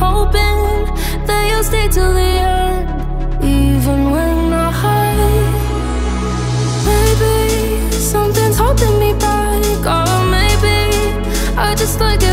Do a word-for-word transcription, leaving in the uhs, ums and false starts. hoping that you'll stay till the end, even when I hide. Maybe something's holding me back, or maybe I just like it.